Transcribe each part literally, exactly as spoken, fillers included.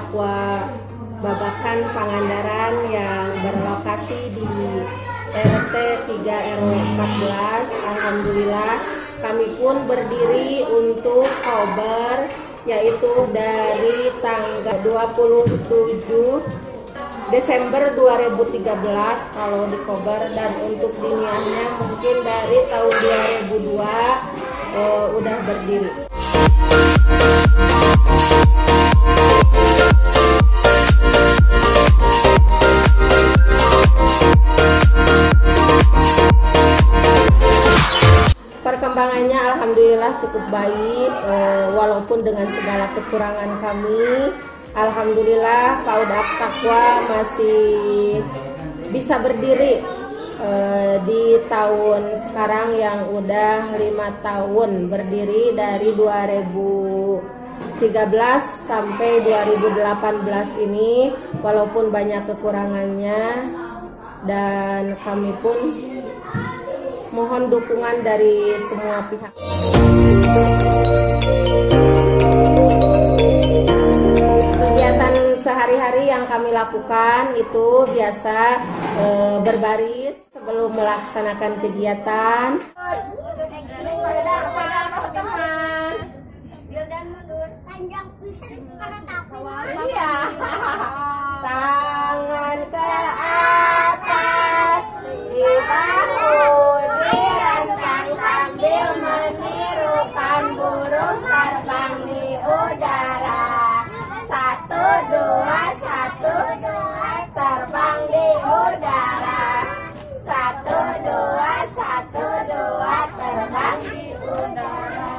Taqwa Babakan Pangandaran yang berlokasi di R T tiga R W empat belas. Alhamdulillah kami pun berdiri untuk kober, yaitu dari tanggal dua puluh tujuh Desember dua ribu tiga belas kalau di kober, dan untuk diniahnya mungkin dari tahun dua ribu dua eh, udah berdiri. Perkembangannya alhamdulillah cukup baik, eh, walaupun dengan segala kekurangan kami. Alhamdulillah PAUD At Taqwa masih bisa berdiri eh, di tahun sekarang yang udah lima tahun berdiri, dari dua ribu tiga belas sampai dua ribu delapan belas ini, walaupun banyak kekurangannya, dan kami pun mohon dukungan dari semua pihak. Sehari-hari yang kami lakukan itu biasa e, berbaris sebelum melaksanakan kegiatan. Iya. Tangan ke atas, di bahu direntang sambil menirukan burung terbang di udara. Satu dua satu dua terbang di udara. Satu dua satu dua terbang di udara.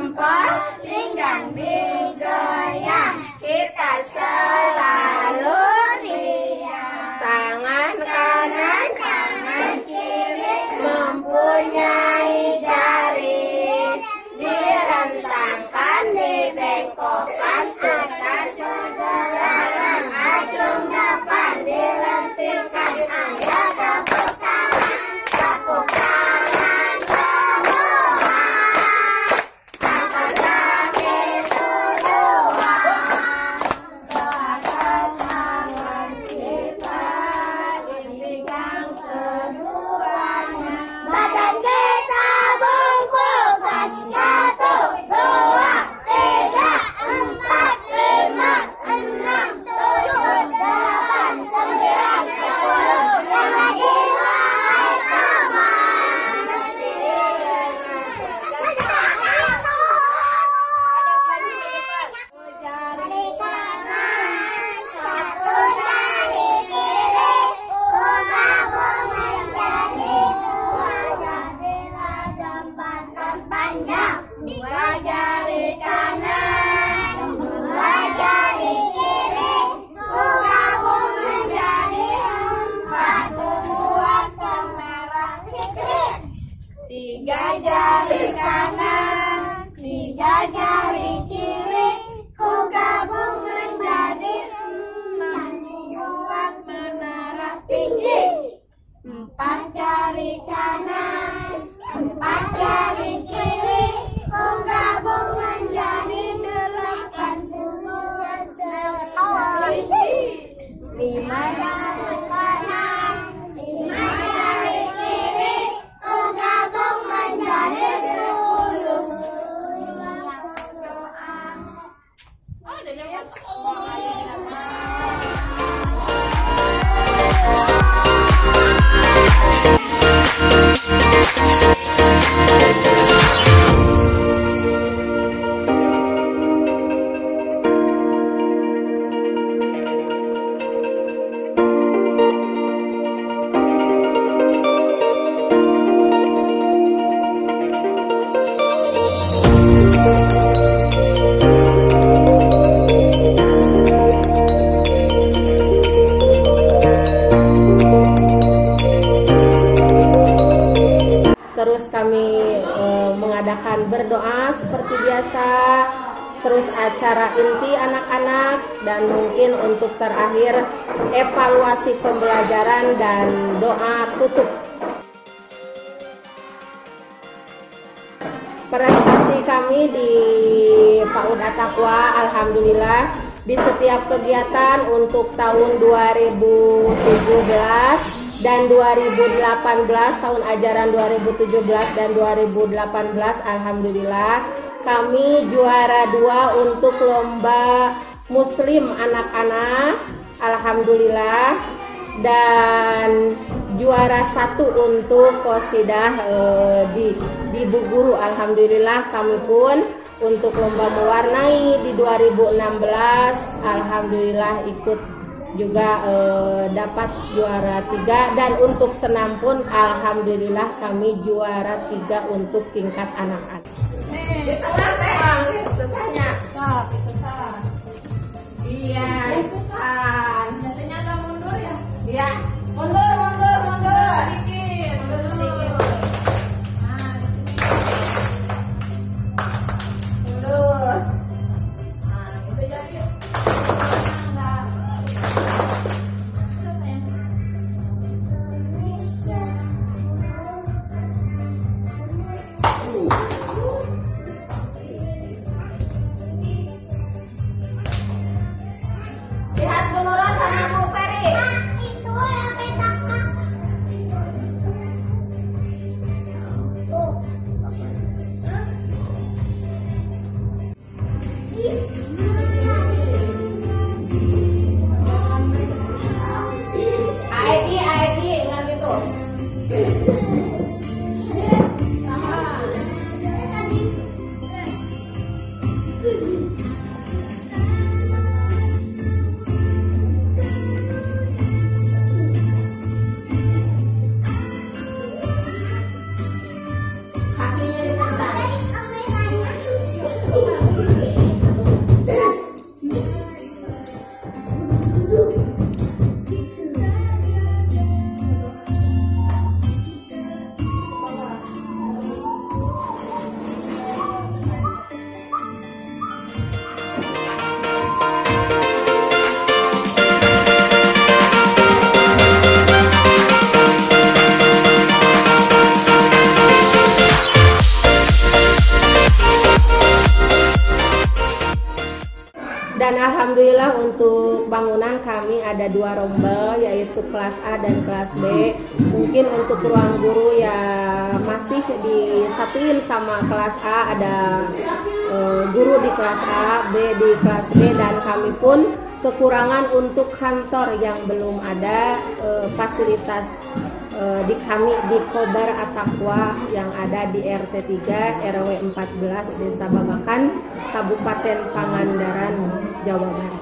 Empor pinggang digoyang, kita selalu riang. Tangan kanan tangan kiri mempunyai jari, direntangkan dibengkokkan. Berdoa seperti biasa, terus acara inti anak-anak, dan mungkin untuk terakhir evaluasi pembelajaran dan doa tutup. Prestasi kami di PAUD At Taqwa alhamdulillah di setiap kegiatan untuk tahun dua ribu tujuh belas dan dua ribu delapan belas, tahun ajaran dua ribu tujuh belas dan dua ribu delapan belas, alhamdulillah kami juara dua untuk lomba muslim anak-anak, alhamdulillah, dan juara satu untuk qosidah eh, di di Bu Guru, alhamdulillah. Kami pun untuk lomba mewarnai di dua ribu enam belas, alhamdulillah ikut juga eh, dapat juara tiga, dan untuk senam pun alhamdulillah kami juara tiga untuk tingkat anak-anak. Iya, biasanya ada mundur ya? Iya, mundur, mundur, mundur. Sedikit, mundur sedikit. Nah, mundur. Nah, itu jadi. Nah, alhamdulillah untuk bangunan kami ada dua rombel, yaitu kelas A dan kelas B. Mungkin untuk ruang guru ya masih disatuin sama kelas A, ada eh, guru di kelas A, B di kelas B, dan kami pun kekurangan untuk kantor yang belum ada eh, fasilitas eh, di kami di Kober At Taqwa yang ada di R T tiga R W empat belas Desa Babakan, Kabupaten Pangandaran, Jawa Barat.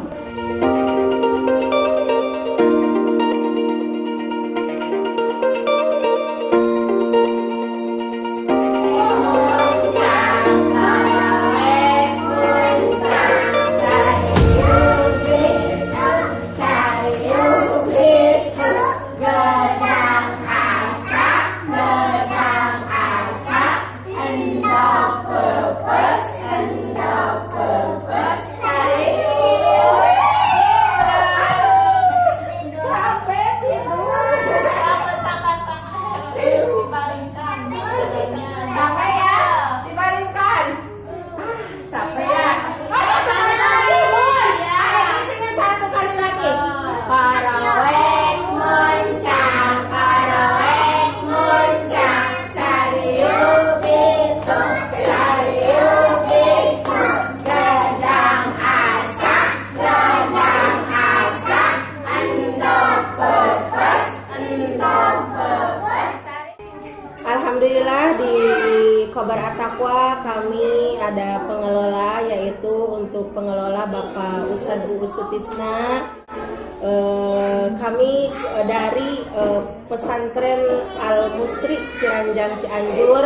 Alhamdulillah di Kober At Taqwa kami ada pengelola, yaitu untuk pengelola Bapak Ustadz Bu Usutisna. E, kami dari e, Pesantren Al-Mustri Ciranjang Cianjur,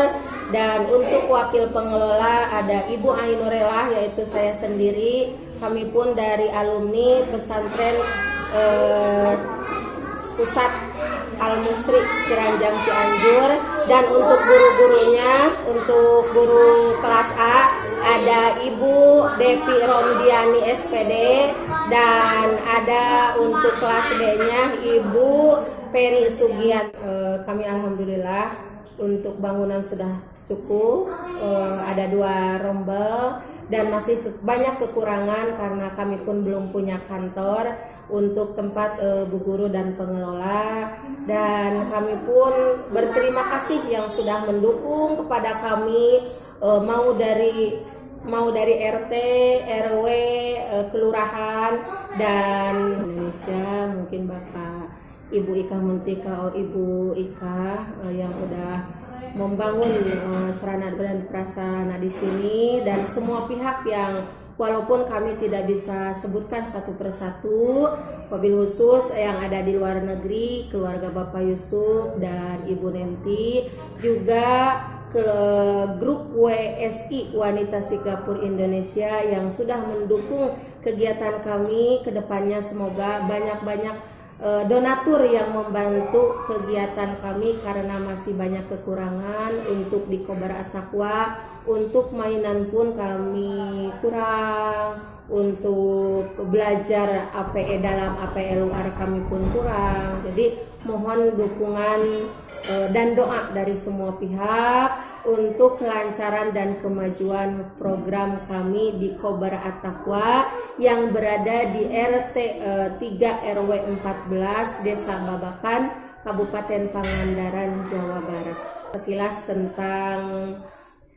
dan untuk wakil pengelola ada Ibu Ainurela, yaitu saya sendiri. Kami pun dari alumni Pesantren e, Pusat Al-Mustri Ciranjang Cianjur, dan untuk guru-gurunya, untuk guru kelas A ada Ibu Devi Romdiani S P D, dan ada untuk kelas B-nya Ibu Peri Sugiant. E, kami alhamdulillah untuk bangunan sudah cukup, e, ada dua rombel, dan masih banyak kekurangan karena kami pun belum punya kantor untuk tempat e, bu guru dan pengelola, dan kami pun berterima kasih yang sudah mendukung kepada kami e, mau dari mau dari R T, R W, e, kelurahan dan Indonesia. Mungkin Bapak Ibu Ika Muntika, Ibu Ika e, yang udah membangun uh, sarana dan prasarana di sini, dan semua pihak yang walaupun kami tidak bisa sebutkan satu persatu, wabil khusus yang ada di luar negeri, keluarga Bapak Yusuf dan Ibu Nenti, juga ke grup W S I Wanita Singapura Indonesia yang sudah mendukung kegiatan kami. Kedepannya semoga banyak-banyak donatur yang membantu kegiatan kami karena masih banyak kekurangan untuk di Kober At Taqwa. Untuk mainan pun kami kurang, untuk belajar A P E dalam A P E luar kami pun kurang. Jadi mohon dukungan dan doa dari semua pihak untuk kelancaran dan kemajuan program kami di Kober At Taqwa yang berada di R T tiga R W empat belas Desa Babakan, Kabupaten Pangandaran, Jawa Barat. Sekilas tentang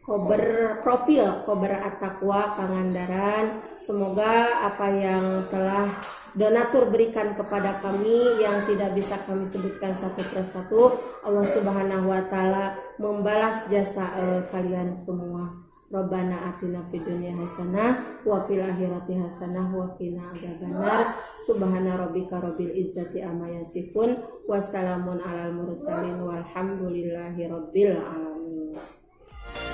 Kober profil Kober At Taqwa Pangandaran, semoga apa yang telah donatur berikan kepada kami yang tidak bisa kami sebutkan satu persatu, Allah Subhanahu wa taala membalas jasa eh, kalian semua. Rabbana atina fid dunya hasanah wa fil akhirati hasanah wa qina adzabannar. Subhana rabbika rabbil izzati amma yasifun, wassalamun alal mursalin walhamdulillahi rabbil alamin.